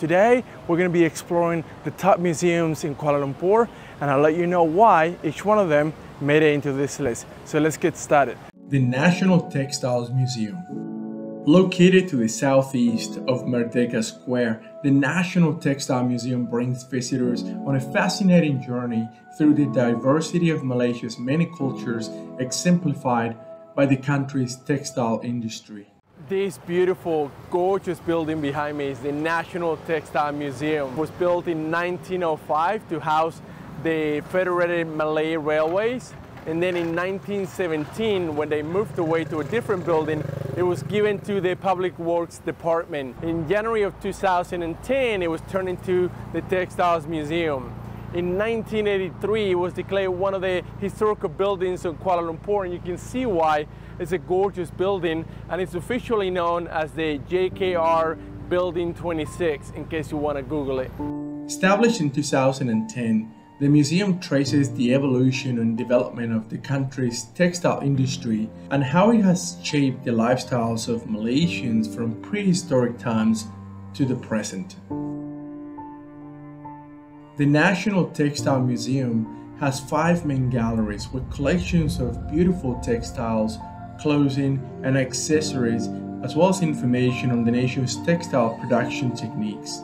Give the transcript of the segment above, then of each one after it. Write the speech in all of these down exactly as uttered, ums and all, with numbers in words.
Today, we're going to be exploring the top museums in Kuala Lumpur, and I'll let you know why each one of them made it into this list. So let's get started. The National Textiles Museum. Located to the southeast of Merdeka Square, the National Textile Museum brings visitors on a fascinating journey through the diversity of Malaysia's many cultures, exemplified by the country's textile industry. This beautiful, gorgeous building behind me is the National Textile Museum. It was built in nineteen oh five to house the Federated Malay Railways. And then in nineteen seventeen, when they moved away to a different building, it was given to the Public Works Department. In January of two thousand ten, it was turned into the Textiles Museum. In nineteen eighty-three, it was declared one of the historical buildings of Kuala Lumpur, and you can see why. It's a gorgeous building, and it's officially known as the J K R Building twenty-six, in case you want to Google it. Established in two thousand ten, the museum traces the evolution and development of the country's textile industry and how it has shaped the lifestyles of Malaysians from prehistoric times to the present. The National Textile Museum has five main galleries with collections of beautiful textiles, clothing and accessories, as well as information on the nation's textile production techniques.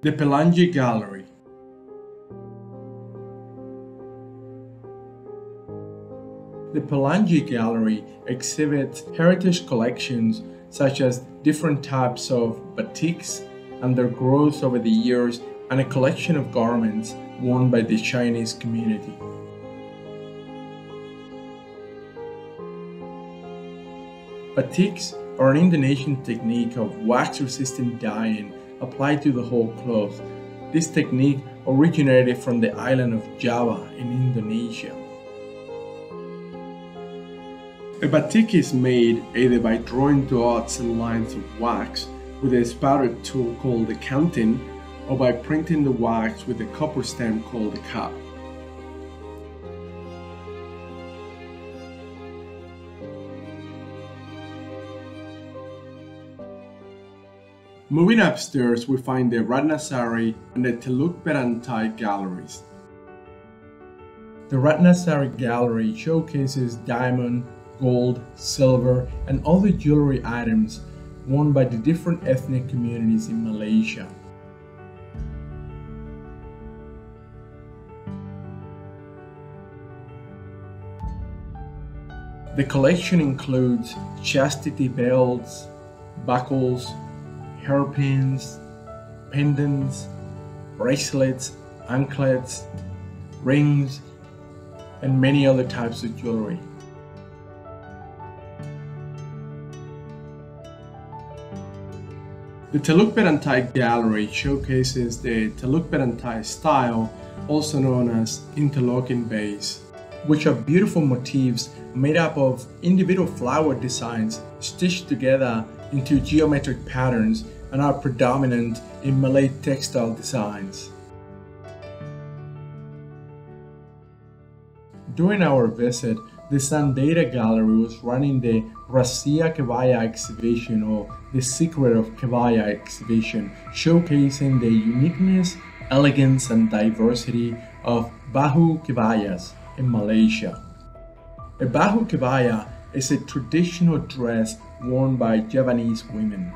The Pelangi Gallery. The Pelangi Gallery exhibits heritage collections such as different types of batiks and their growth over the years, and a collection of garments worn by the Chinese community. Batiks are an Indonesian technique of wax-resistant dyeing applied to the whole cloth. This technique originated from the island of Java in Indonesia. A batik is made either by drawing dots and lines of wax with a spouted tool called a kantin, or by printing the wax with a copper stamp called a cap. Moving upstairs, we find the Ratna Sari and the Teluk Berantai galleries. The Ratna Sari gallery showcases diamond, gold, silver, and other jewelry items worn by the different ethnic communities in Malaysia. The collection includes chastity belts, buckles, hairpins, pendants, bracelets, anklets, rings, and many other types of jewelry. The Teluk Berantai Gallery showcases the Teluk Berantai style, also known as interlocking base, which are beautiful motifs made up of individual flower designs stitched together into geometric patterns and are predominant in Malay textile designs. During our visit, the Sandeta Gallery was running the Rahsia Kebaya exhibition, or the Secret of Kebaya exhibition, showcasing the uniqueness, elegance and diversity of Baju Kebayas in Malaysia. A Baju Kebaya is a traditional dress worn by Javanese women.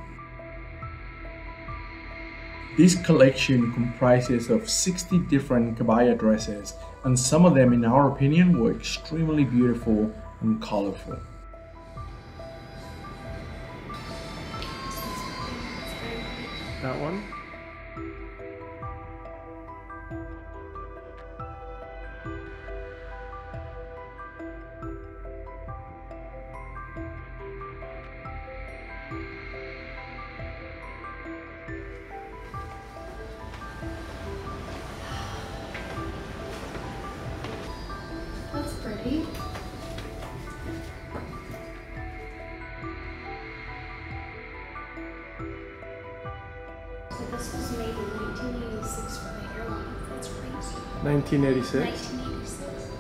This collection comprises of sixty different kebaya dresses, and some of them, in our opinion, were extremely beautiful and colorful. That one? This was made in nineteen eighty-six for the airline. That's crazy. nineteen eighty-six? nineteen eighty-six.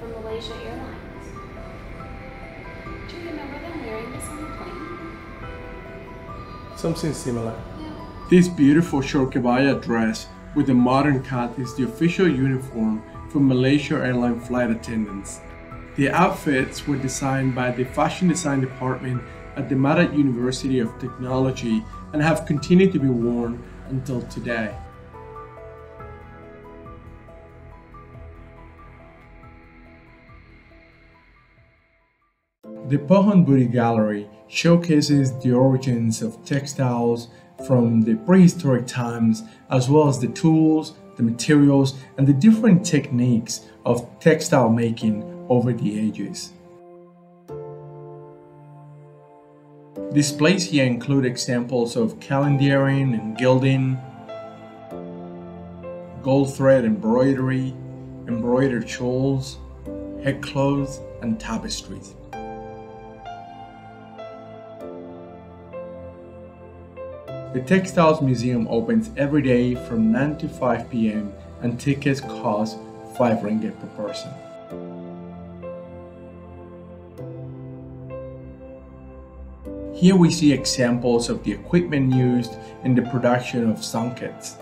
For Malaysia Airlines. Do you remember them wearing this on the plane? something similar. This beautiful short kebaya dress with a modern cut is the official uniform for Malaysia Airlines flight attendants. The outfits were designed by the fashion design department at the Mara University of Technology and have continued to be worn until today. The Pohon Budaya Gallery showcases the origins of textiles from the prehistoric times, as well as the tools, the materials, and the different techniques of textile making over the ages. Displays here include examples of calendarium and gilding, gold thread embroidery, embroidered shawls, headcloths, and tapestries. The Textiles Museum opens every day from nine to five p m and tickets cost five ringgit per person. Here we see examples of the equipment used in the production of songkets.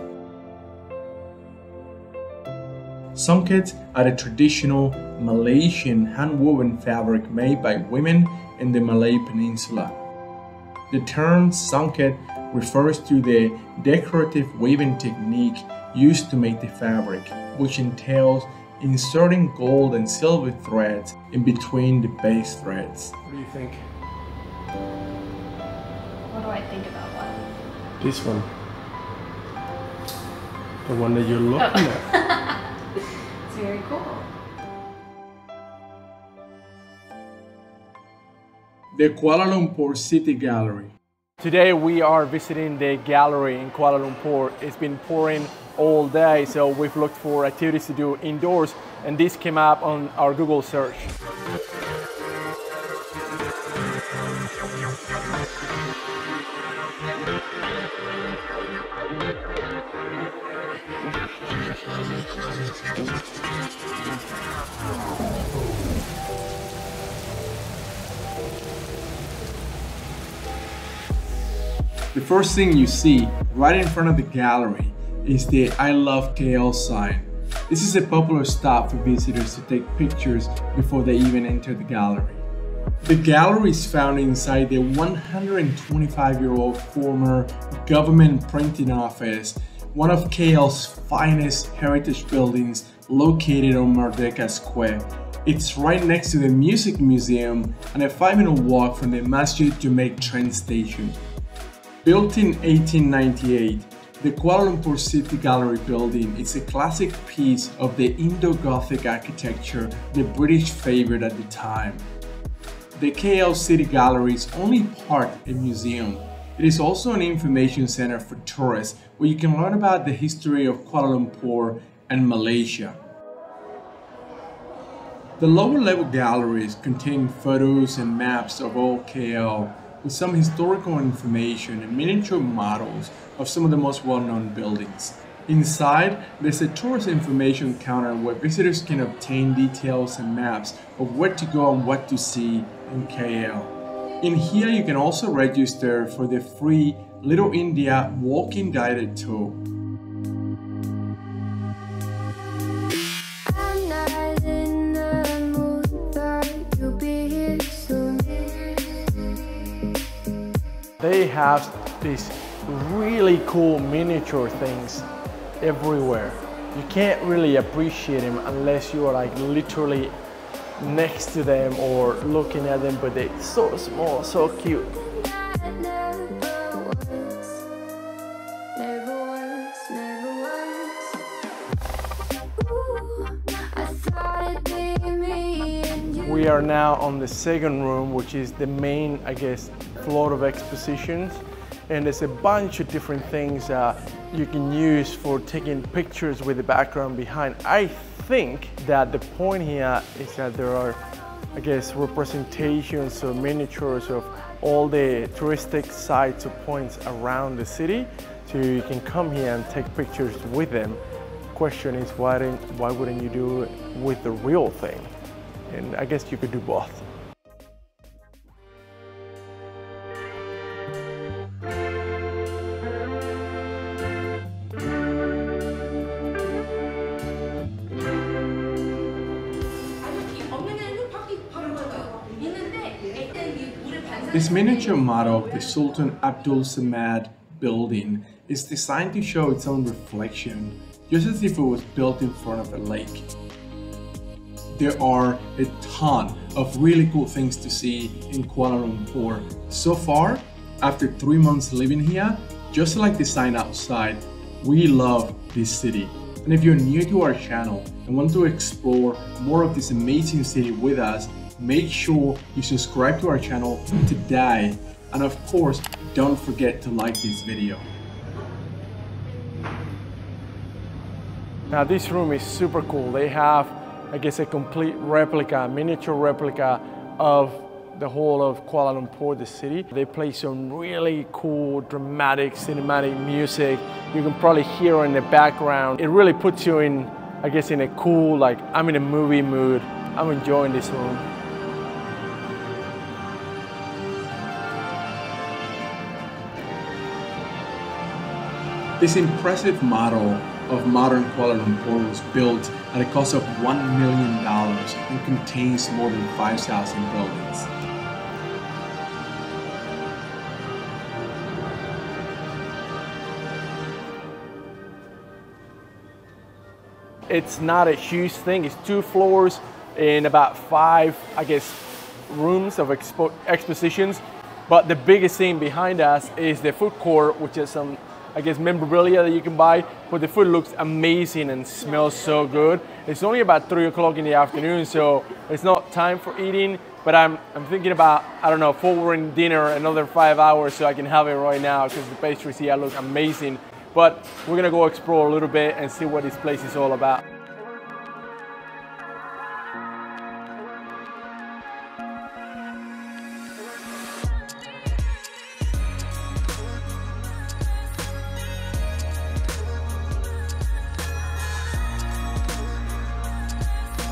Songkets are the traditional Malaysian hand-woven fabric made by women in the Malay Peninsula. The term songket refers to the decorative weaving technique used to make the fabric, which entails inserting gold and silver threads in between the base threads. What do you think? What do I think about what? This one. The one that you're looking oh. at. It's very cool. The Kuala Lumpur City Gallery. Today we are visiting the gallery in Kuala Lumpur. It's been pouring all day, so we've looked for activities to do indoors, and this came up on our Google search. The first thing you see right in front of the gallery is the I Love K L sign. This is a popular stop for visitors to take pictures before they even enter the gallery. The gallery is found inside the one hundred twenty-five year old former government printing office, one of K L's finest heritage buildings located on Merdeka Square. It's right next to the Music Museum and a five minute walk from the Masjid Jamek train station. Built in eighteen ninety-eight, the Kuala Lumpur City Gallery building is a classic piece of the Indo-Gothic architecture the British favored at the time. The K L City Gallery is only part a museum. It is also an information center for tourists where you can learn about the history of Kuala Lumpur and Malaysia. The lower level galleries contain photos and maps of all K L, with some historical information and miniature models of some of the most well-known buildings. Inside, there's a tourist information counter where visitors can obtain details and maps of where to go and what to see in K L. In here, you can also register for the free Little India walking guided tour. They have these really cool miniature things everywhere. You can't really appreciate them unless you are like literally next to them or looking at them, but they're so small, so cute. We are now on the second room, which is the main, I guess, floor of expositions, and there's a bunch of different things uh, you can use for taking pictures with the background behind. I think that the point here is that there are, I guess, representations or miniatures of all the touristic sites or points around the city, so you can come here and take pictures with them. The question is, why didn't, why wouldn't you do it with the real thing? And I guess you could do both. This miniature model of the Sultan Abdul Samad building is designed to show its own reflection, just as if it was built in front of a lake. There are a ton of really cool things to see in Kuala Lumpur. So far, after three months living here, just like the sign outside, we love this city. And if you're new to our channel and want to explore more of this amazing city with us, make sure you subscribe to our channel today, and of course don't forget to like this video. Now this room is super cool. They have, I guess, a complete replica, miniature replica of the whole of Kuala Lumpur, the city. They play some really cool, dramatic, cinematic music. You can probably hear in the background. It really puts you in, I guess, in a cool, like, I'm in a movie mood. I'm enjoying this room. This impressive model of modern Kuala Lumpur was built at a cost of one million dollars and contains more than five thousand buildings. It's not a huge thing. It's two floors in about five, I guess, rooms of expo expositions. But the biggest thing behind us is the food court, which is some, I guess, memorabilia that you can buy. But the food looks amazing and smells so good. It's only about three o'clock in the afternoon, so it's not time for eating. But I'm, I'm thinking about, I don't know, forwarding dinner another five hours so I can have it right now, because the pastries here look amazing. But we're gonna go explore a little bit and see what this place is all about.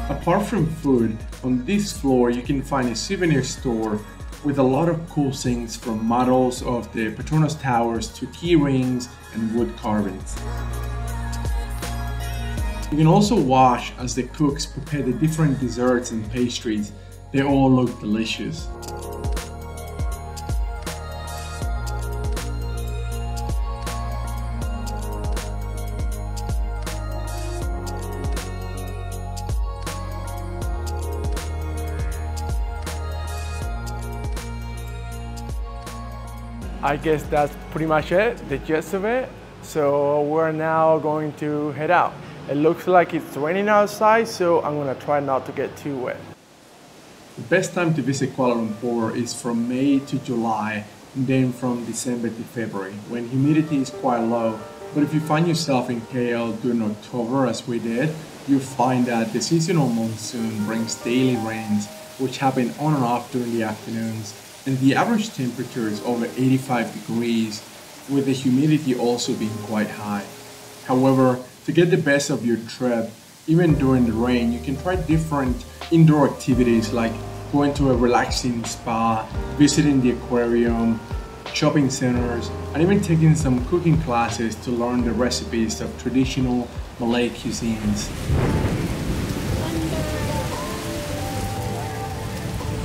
Apart from food, on this floor you can find a souvenir store with a lot of cool things, from models of the Petronas Towers to key rings and wood carvings. You can also watch as the cooks prepare the different desserts and pastries. They all look delicious. I guess that's pretty much it, the gist of it. So we're now going to head out. It looks like it's raining outside, so I'm gonna try not to get too wet. The best time to visit Kuala Lumpur is from May to July, and then from December to February, when humidity is quite low. But if you find yourself in K L during October, as we did, you'll find that the seasonal monsoon brings daily rains, which happen on and off during the afternoons. And the average temperature is over eighty-five degrees, with the humidity also being quite high. However, to get the best of your trip, even during the rain, you can try different indoor activities like going to a relaxing spa, visiting the aquarium, shopping centers, and even taking some cooking classes to learn the recipes of traditional Malay cuisines.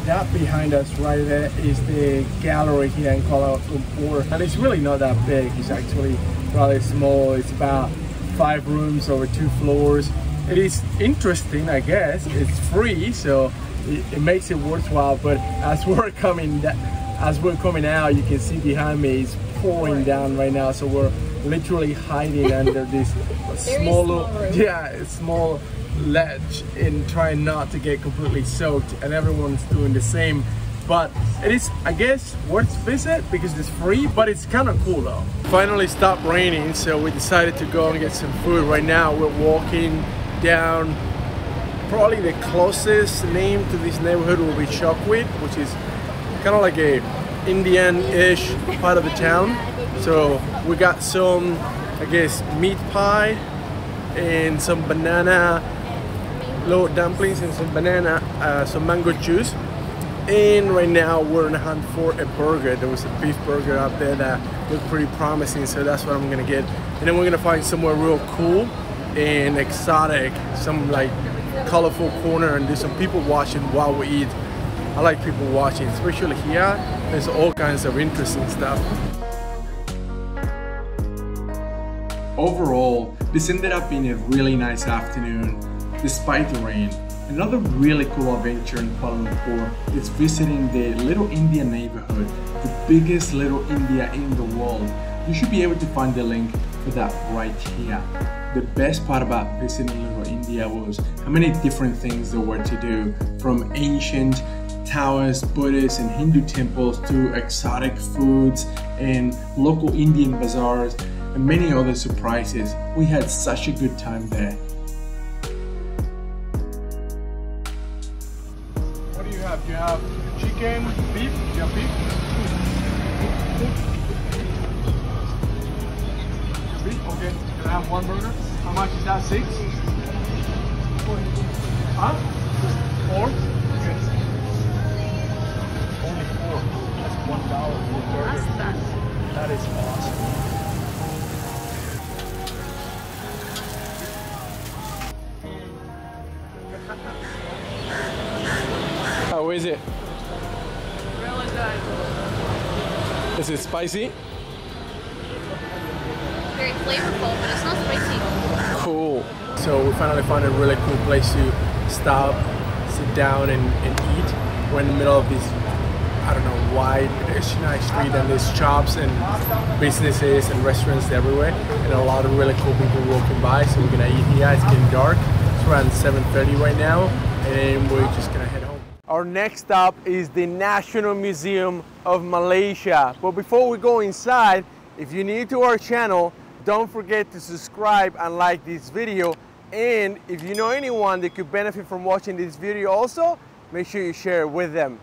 That behind us right there is the gallery here in Kuala Lumpur, and it's really not that big. It's actually rather small. It's about five rooms over two floors. It is interesting, I guess. It's free, so it, it makes it worthwhile. But as we're coming, as we're coming out, you can see behind me it's pouring down right now. So we're literally hiding under this small, small yeah, small. ledge in trying not to get completely soaked, and everyone's doing the same. But it is, I guess, worth visit because it's free, but it's kind of cool though. Finally stopped raining, so we decided to go and get some food. Right now we're walking down, probably the closest name to this neighborhood will be Chukwit, which is kind of like a Indian-ish part of the town. So we got some, I guess, meat pie and some banana, little dumplings and some banana, uh, some mango juice. And right now we're on the hunt for a burger. There was a beef burger out there that looked pretty promising, so that's what I'm gonna get. And then we're gonna find somewhere real cool and exotic, some like colorful corner, and do some people watching while we eat. I like people watching, especially here. There's all kinds of interesting stuff. Overall, this ended up being a really nice afternoon, despite the rain. Another really cool adventure in Kuala Lumpur is visiting the Little India neighborhood, the biggest Little India in the world. You should be able to find the link for that right here. The best part about visiting Little India was how many different things there were to do, from ancient towers, Buddhist and Hindu temples to exotic foods and local Indian bazaars and many other surprises. We had such a good time there. You have chicken, beef, you have beef, beef, okay, can I have one burger? How much is that, six? Huh? Four? Okay. Only four, that's one dollar for a burger. That is awesome. How is it? Really good. Is it spicy? Very flavorful, but it's not spicy. Cool. So we finally found a really cool place to stop, sit down and, and eat. We're in the middle of this, I don't know, wide pedestrianized street, and there's shops and businesses and restaurants everywhere, and a lot of really cool people walking by. So we're gonna eat here. It's getting dark. It's around seven thirty right now, and we're just gonna head home. Our next stop is the National Museum of Malaysia. But before we go inside, if you're new to our channel, don't forget to subscribe and like this video. And if you know anyone that could benefit from watching this video also, make sure you share it with them.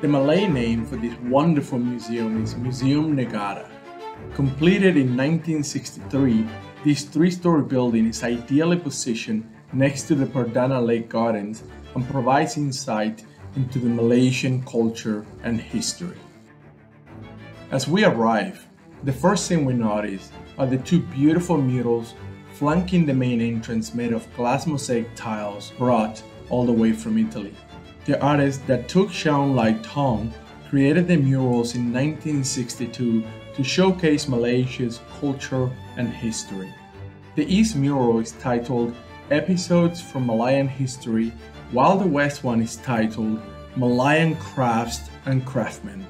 The Malay name for this wonderful museum is Museum Negara. Completed in nineteen sixty-three, this three-story building is ideally positioned next to the Perdana Lake Gardens and provides insight into the Malaysian culture and history. As we arrive, the first thing we notice are the two beautiful murals flanking the main entrance, made of glass mosaic tiles brought all the way from Italy. The artist that took Shaun Lai Tong created the murals in nineteen sixty-two to showcase Malaysia's culture and history. The East mural is titled Episodes from Malayan History, while the West one is titled Malayan Crafts and Craftsmen.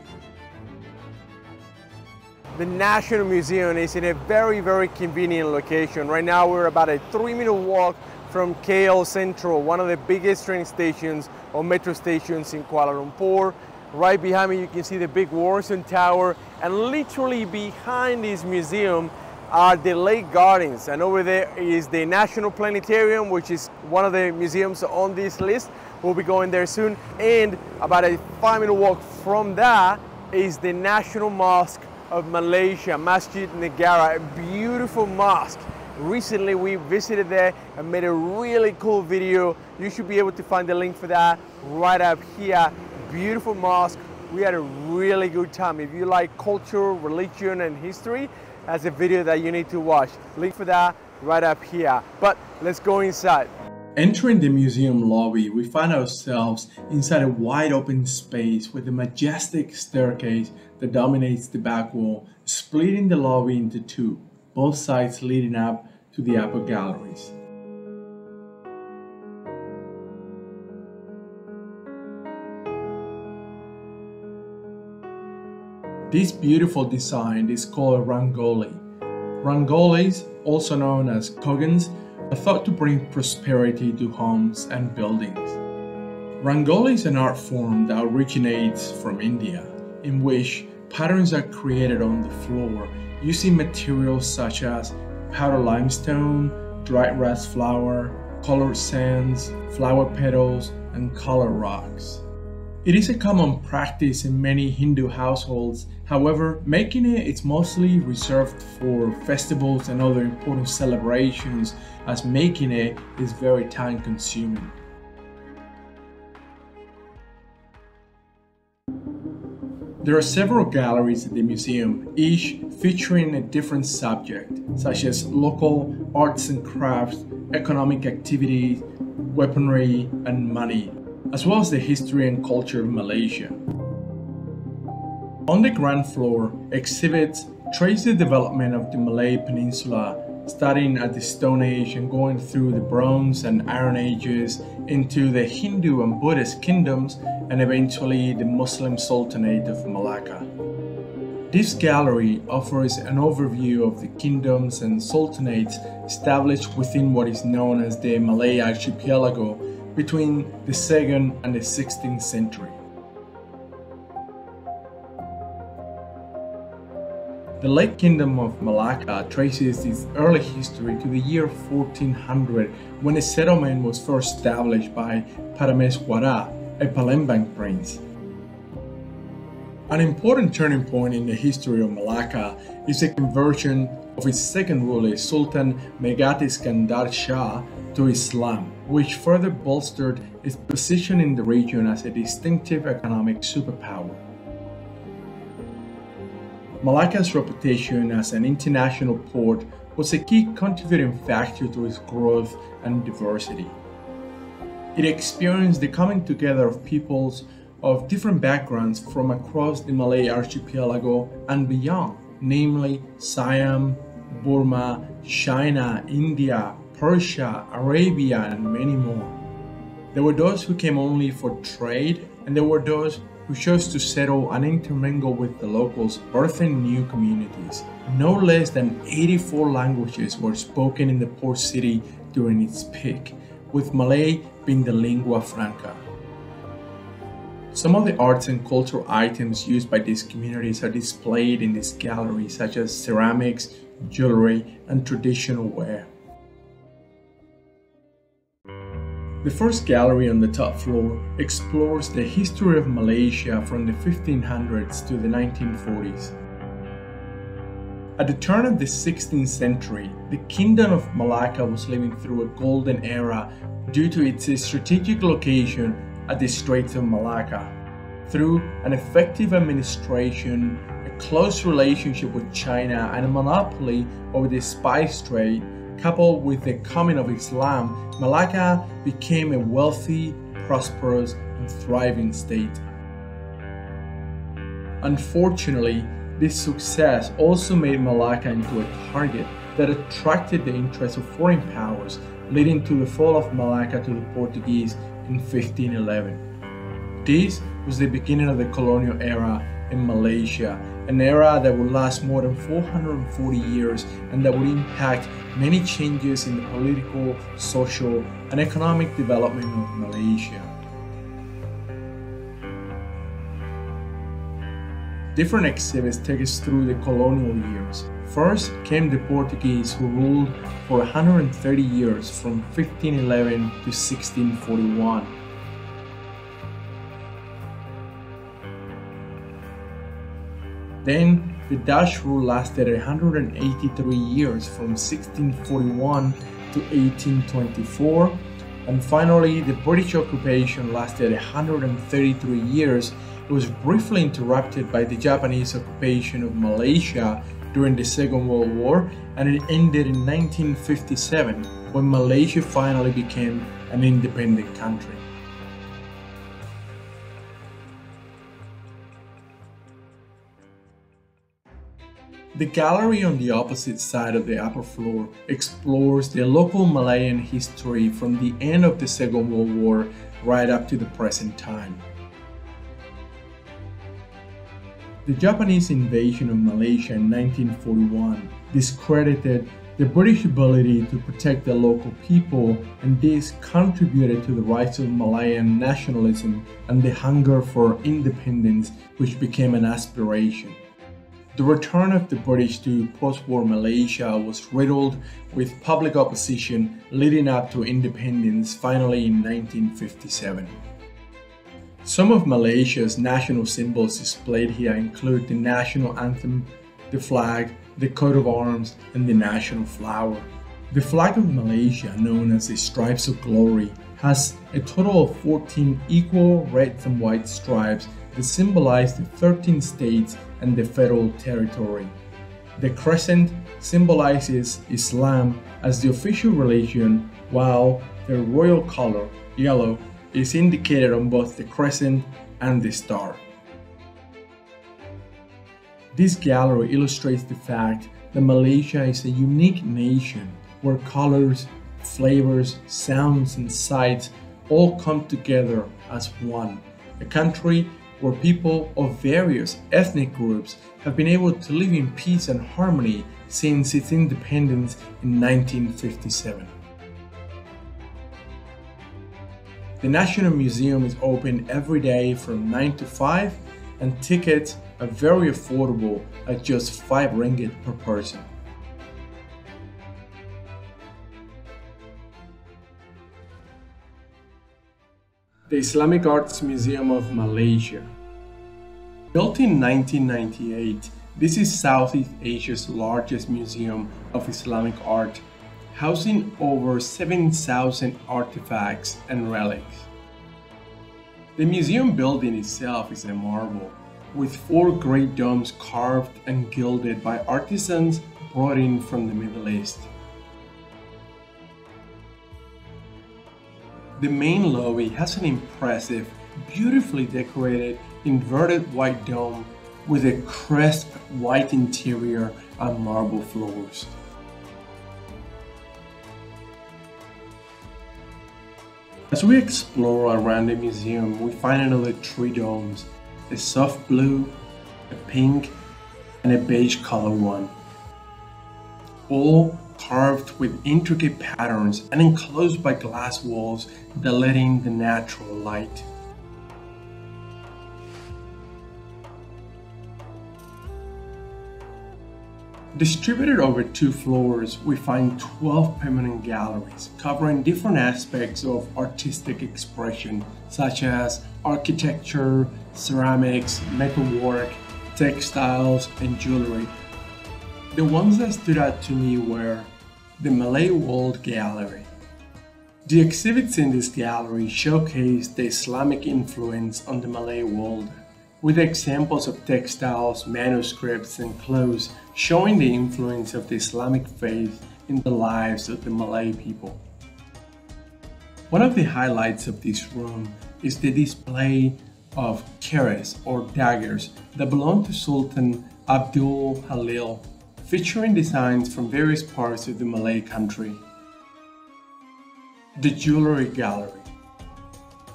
The National Museum is in a very, very convenient location. Right now we're about a three minute walk from K L Central, one of the biggest train stations or metro stations in Kuala Lumpur. Right behind me you can see the big Warsan Tower, and literally behind this museum are the Lake Gardens, and over there is the National Planetarium, which is one of the museums on this list. We'll be going there soon. And about a five minute walk from that is the National Mosque of Malaysia, Masjid Negara, a beautiful mosque. Recently we visited there and made a really cool video. You should be able to find the link for that right up here. Beautiful mosque. We had a really good time. If you like culture, religion and history, that's a video that you need to watch. Link for that right up here. But let's go inside. Entering the museum lobby, we find ourselves inside a wide open space with a majestic staircase that dominates the back wall, splitting the lobby into two, both sides leading up to the upper galleries. This beautiful design is called Rangoli. Rangolis, also known as Kogans, are thought to bring prosperity to homes and buildings. Rangoli is an art form that originates from India, in which patterns are created on the floor using materials such as powder limestone, dried rice flour, colored sands, flower petals, and colored rocks. It is a common practice in many Hindu households. However, making it is mostly reserved for festivals and other important celebrations, as making it is very time consuming. There are several galleries at the museum, each featuring a different subject, such as local arts and crafts, economic activities, weaponry and money, as well as the history and culture of Malaysia. On the ground floor, exhibits trace the development of the Malay Peninsula, starting at the Stone Age and going through the Bronze and Iron Ages into the Hindu and Buddhist kingdoms and eventually the Muslim Sultanate of Malacca. This gallery offers an overview of the kingdoms and sultanates established within what is known as the Malay Archipelago between the second and the sixteenth century. The late Kingdom of Malacca traces its early history to the year fourteen hundred, when a settlement was first established by Parameswara, a Palembang prince. An important turning point in the history of Malacca is the conversion of its second ruler, Sultan Megat Iskandar Shah, to Islam, which further bolstered its position in the region as a distinctive economic superpower. Malacca's reputation as an international port was a key contributing factor to its growth and diversity. It experienced the coming together of peoples of different backgrounds from across the Malay archipelago and beyond, namely Siam, Burma, China, India, Persia, Arabia, and many more. There were those who came only for trade, and there were those who chose to settle and intermingle with the locals, birthing new communities. No less than eighty-four languages were spoken in the port city during its peak, with Malay being the lingua franca. Some of the arts and cultural items used by these communities are displayed in this gallery, such as ceramics, jewelry, and traditional wear. The first gallery on the top floor explores the history of Malaysia from the fifteen hundreds to the nineteen forties. At the turn of the sixteenth century, the Kingdom of Malacca was living through a golden era due to its strategic location at the Straits of Malacca. Through an effective administration, a close relationship with China, and a monopoly over the spice trade, coupled with the coming of Islam, Malacca became a wealthy, prosperous, and thriving state. Unfortunately, this success also made Malacca into a target that attracted the interest of foreign powers, leading to the fall of Malacca to the Portuguese in fifteen eleven. This was the beginning of the colonial era in Malaysia, an era that would last more than four hundred forty years and that would impact many changes in the political, social, and economic development of Malaysia. Different exhibits take us through the colonial years. First came the Portuguese, who ruled for one hundred thirty years from fifteen eleven to sixteen forty-one. Then, the Dutch rule lasted one hundred eighty-three years from sixteen forty-one to eighteen twenty-four, and finally the British occupation lasted one hundred thirty-three years. It was briefly interrupted by the Japanese occupation of Malaysia during the Second World War, and it ended in nineteen fifty-seven when Malaysia finally became an independent country. The gallery on the opposite side of the upper floor explores the local Malayan history from the end of the Second World War right up to the present time. The Japanese invasion of Malaysia in nineteen forty-one discredited the British ability to protect the local people, and this contributed to the rise of Malayan nationalism and the hunger for independence, which became an aspiration. The return of the British to post-war Malaysia was riddled with public opposition leading up to independence finally in nineteen fifty-seven. Some of Malaysia's national symbols displayed here include the national anthem, the flag, the coat of arms, and the national flower. The flag of Malaysia, known as the Stripes of Glory, has a total of fourteen equal red and white stripes They symbolize the thirteen states and the federal territory. The crescent symbolizes Islam as the official religion, while the royal color, yellow, is indicated on both the crescent and the star. This gallery illustrates the fact that Malaysia is a unique nation where colors, flavors, sounds and sights all come together as one. A country where people of various ethnic groups have been able to live in peace and harmony since its independence in nineteen fifty-seven. The National Museum is open every day from nine to five, and tickets are very affordable at just five ringgit per person. The Islamic Arts Museum of Malaysia. Built in nineteen ninety-eight, this is Southeast Asia's largest museum of Islamic art, housing over seven thousand artifacts and relics. The museum building itself is a marvel, with four great domes carved and gilded by artisans brought in from the Middle East. The main lobby has an impressive, beautifully decorated inverted white dome with a crisp white interior and marble floors. As we explore around the museum, we find another three domes, a soft blue, a pink, and a beige color one, all carved with intricate patterns and enclosed by glass walls that let in the natural light. Distributed over two floors, we find twelve permanent galleries covering different aspects of artistic expression, such as architecture, ceramics, metalwork, textiles, and jewelry. The ones that stood out to me were the Malay World Gallery. The exhibits in this gallery showcase the Islamic influence on the Malay world, with examples of textiles, manuscripts, and clothes showing the influence of the Islamic faith in the lives of the Malay people. One of the highlights of this room is the display of keris or daggers that belong to Sultan Abdul Halil, featuring designs from various parts of the Malay country. The Jewelry Gallery.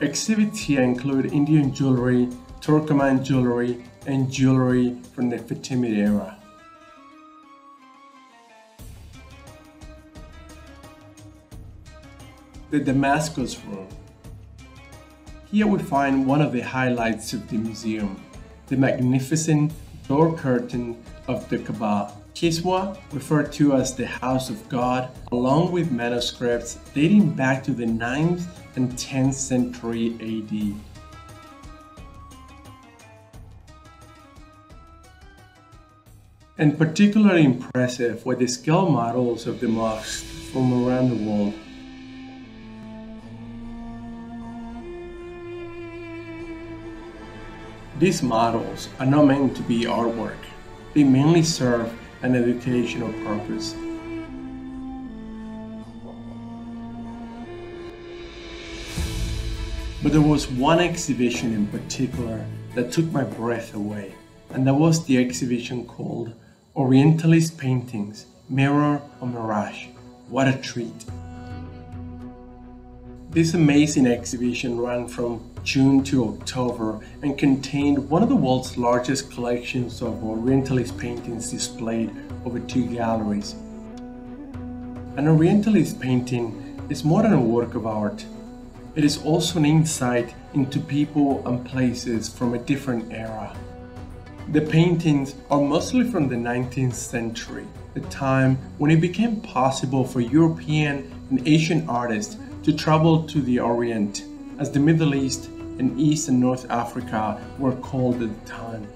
Exhibits here include Indian jewelry, Turkoman jewelry, and jewelry from the Fatimid era. The Damascus Room. Here we find one of the highlights of the museum, the magnificent door curtain of the Kaaba, Kiswa, referred to as the House of God, along with manuscripts dating back to the ninth and tenth century A D. And particularly impressive were the scale models of the mosques from around the world. These models are not meant to be artwork. They mainly serve an educational purpose. But there was one exhibition in particular that took my breath away, and that was the exhibition called Orientalist Paintings, Mirror or Mirage. What a treat! This amazing exhibition ran from June to October and contained one of the world's largest collections of Orientalist paintings displayed over two galleries. An Orientalist painting is more than a work of art. It is also an insight into people and places from a different era. The paintings are mostly from the nineteenth century, the time when it became possible for European and Asian artists to travel to the Orient, as the Middle East and East and North Africa were called at the time.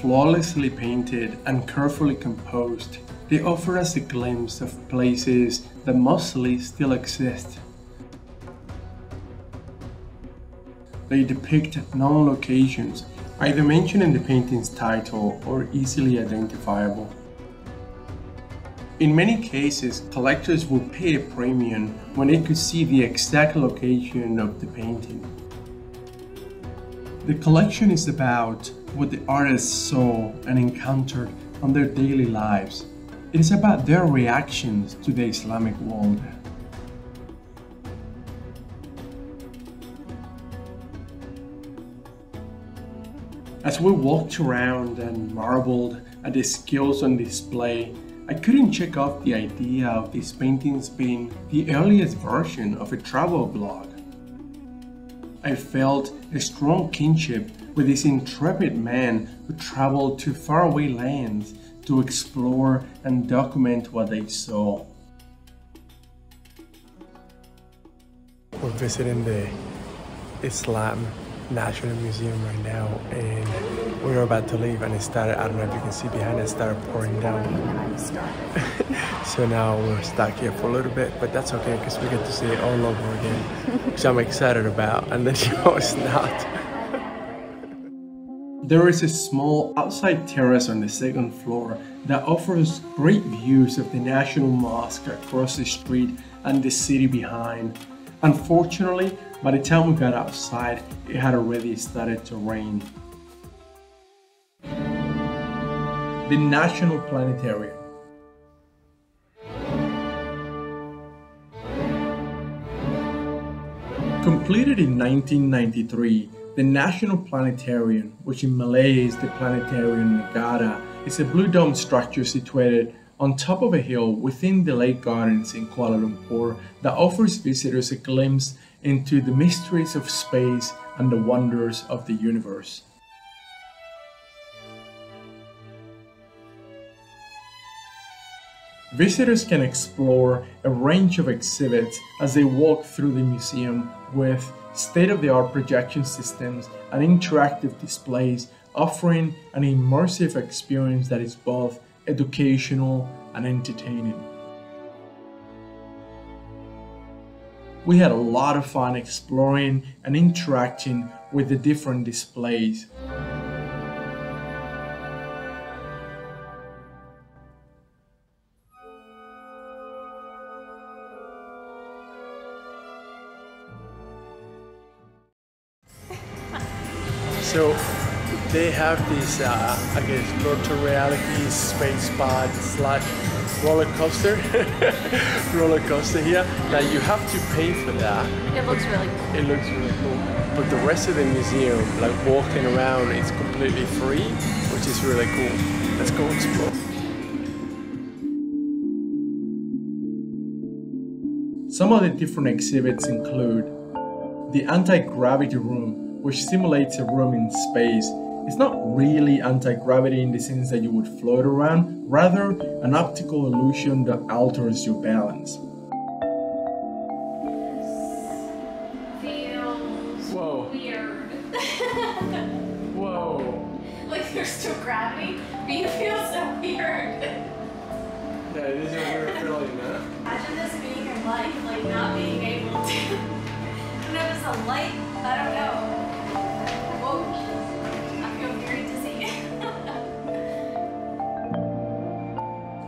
Flawlessly painted and carefully composed, they offer us a glimpse of places that mostly still exist. They depict known locations, either mentioned in the painting's title or easily identifiable. In many cases, collectors will pay a premium when they could see the exact location of the painting. The collection is about what the artists saw and encountered on their daily lives. It is about their reactions to the Islamic world. As we walked around and marveled at the skills on display, I couldn't check off the idea of these paintings being the earliest version of a travel blog. I felt a strong kinship with this intrepid man who traveled to faraway lands to explore and document what they saw. We're visiting the Islam National Museum right now, and we were about to leave and it started, I don't know if you can see behind it, started pouring down. So now we're stuck here for a little bit, but that's okay because we get to see it all over again, which I'm excited about, and then you know it's not. There is a small outside terrace on the second floor that offers great views of the National Mosque across the street and the city behind. Unfortunately, by the time we got outside, it had already started to rain. The National Planetarium. Completed in nineteen ninety-three, the National Planetarium, which in Malay is the Planetarium Negara, is a blue dome structure situated on top of a hill within the Lake Gardens in Kuala Lumpur that offers visitors a glimpse into the mysteries of space and the wonders of the universe. Visitors can explore a range of exhibits as they walk through the museum, with state-of-the-art projection systems and interactive displays offering an immersive experience that is both educational and entertaining. We had a lot of fun exploring and interacting with the different displays. So they have these, uh, I guess, virtual reality space pod slash roller coaster, roller coaster here. Now you have to pay for that. It looks really cool. It looks really cool. But the rest of the museum, like walking around, it's completely free, which is really cool. Let's go explore. Some of the different exhibits include the anti-gravity room, which simulates a room in space. It's not really anti-gravity in the sense that you would float around, rather an optical illusion that alters your balance. This feels Whoa. weird. Whoa. Like there's still gravity, but you feel so weird. Yeah, it is a weird feeling, man. Imagine this being your life, like not being able to. I don't know if it's a light, I don't know.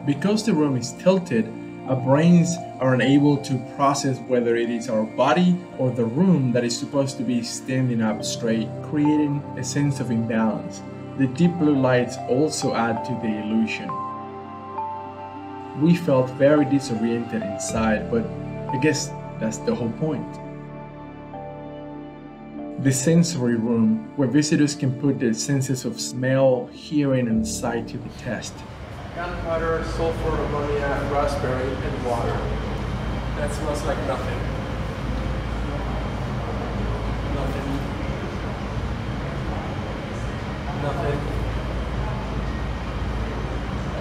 Because the room is tilted, our brains are unable to process whether it is our body or the room that is supposed to be standing up straight, creating a sense of imbalance. The deep blue lights also add to the illusion. We felt very disoriented inside, but I guess that's the whole point. The sensory room, where visitors can put their senses of smell, hearing, and sight to the test. Gunpowder, sulfur, ammonia, raspberry, and water. That smells like nothing. Nothing. Nothing.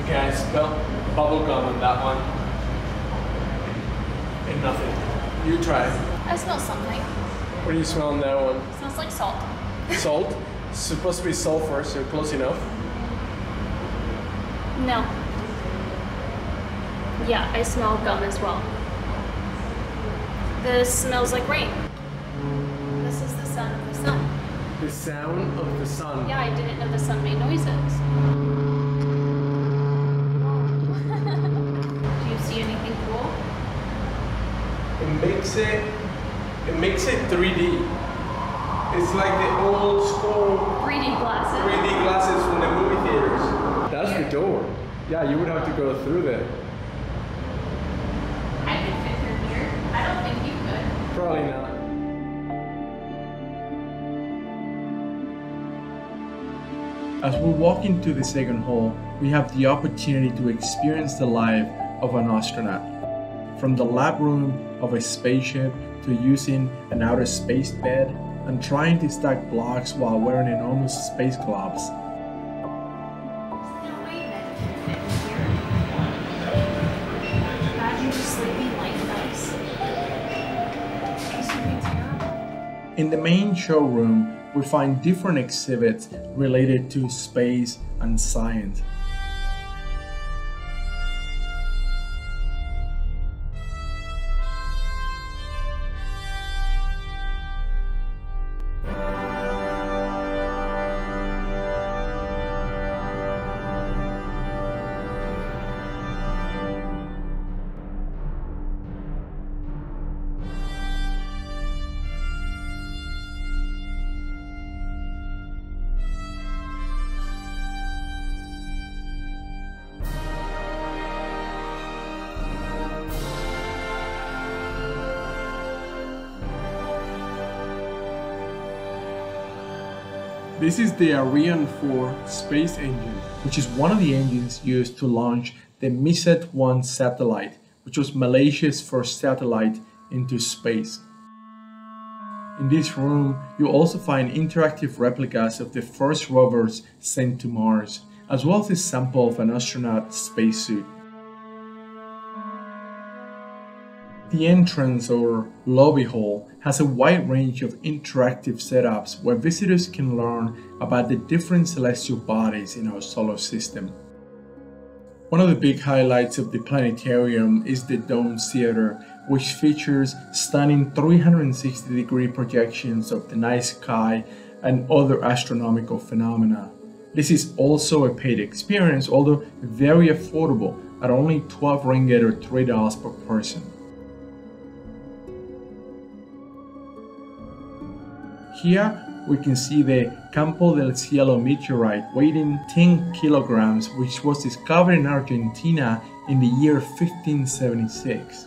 Okay, I spelled bubblegum on that one. And nothing. You try. I smell something. What do you smell on that one? It smells like salt. Salt? It's supposed to be sulfur, so close enough. No. Yeah, I smell gum as well. This smells like rain. This is the sound of the sun. the sound of the sun. Yeah, I didn't know the sun made noises. Do you see anything cool? It makes it, it makes it three D. It's like the old school three D glasses. three D glasses from the movie theaters. That's Here. The door. Yeah, you would have to go through that. I could fit through here. I don't think you could. Probably not. As we walk into the second hall, we have the opportunity to experience the life of an astronaut. From the lab room of a spaceship to using an outer space bed and trying to stack blocks while wearing enormous space gloves. In the main showroom, we find different exhibits related to space and science. This is the Ariane four space engine, which is one of the engines used to launch the MISAT one satellite, which was Malaysia's first satellite into space. In this room, you also find interactive replicas of the first rovers sent to Mars, as well as a sample of an astronaut's spacesuit. The entrance or lobby hall has a wide range of interactive setups where visitors can learn about the different celestial bodies in our solar system. One of the big highlights of the planetarium is the Dome Theater, which features stunning three hundred sixty degree projections of the night sky and other astronomical phenomena. This is also a paid experience, although very affordable at only twelve ringgit or three dollars per person. Here, we can see the Campo del Cielo meteorite weighing ten kilograms, which was discovered in Argentina in the year fifteen seventy-six.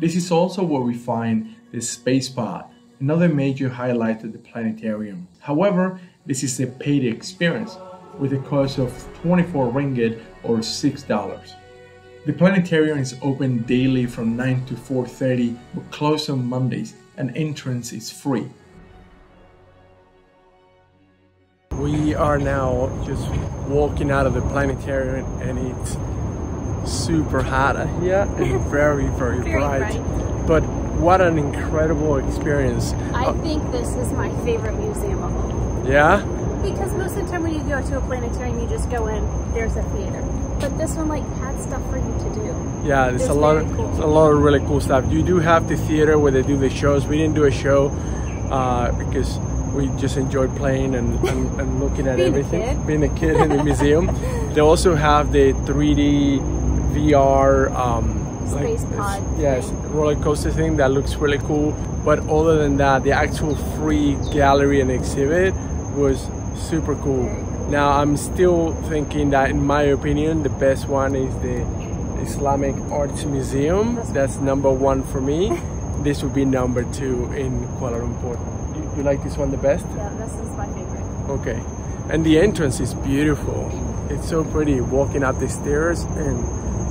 This is also where we find the space pod, another major highlight of the planetarium. However, this is a paid experience with a cost of twenty-four ringgit or six dollars. The planetarium is open daily from nine to four thirty, but closed on Mondays, and entrance is free. We are now just walking out of the planetarium, and it's super hot here and very, very, very bright. bright. But what an incredible experience. I uh, think this is my favorite museum of all. Yeah? Because most of the time when you go to a planetarium, you just go in, there's a theater. But this one like had stuff for you to do. Yeah, there's a lot of cool. a lot of really cool stuff. You do have the theater where they do the shows. We didn't do a show uh, because we just enjoyed playing and, and, and looking at being everything. A being a kid in the museum. They also have the three D V R um, space like, pod. Yes, yeah, roller coaster thing that looks really cool. But other than that, the actual free gallery and exhibit was super cool. Now I'm still thinking that, in my opinion, the best one is the Islamic Arts Museum. That's number one for me. This would be number two in Kuala Lumpur. You, you like this one the best? Yeah, this is my favorite. Okay, and the entrance is beautiful. It's so pretty, walking up the stairs and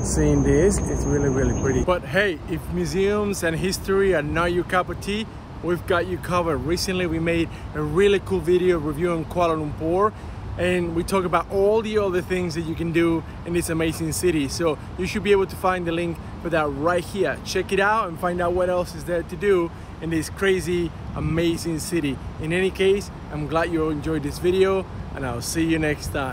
seeing this. It's really, really pretty. But hey, if museums and history are not your cup of tea, we've got you covered. Recently, we made a really cool video reviewing Kuala Lumpur, and we talk about all the other things that you can do in this amazing city. So you should be able to find the link for that right here. Check it out and find out what else is there to do in this crazy, amazing city. In any case, I'm glad you enjoyed this video, and I'll see you next time.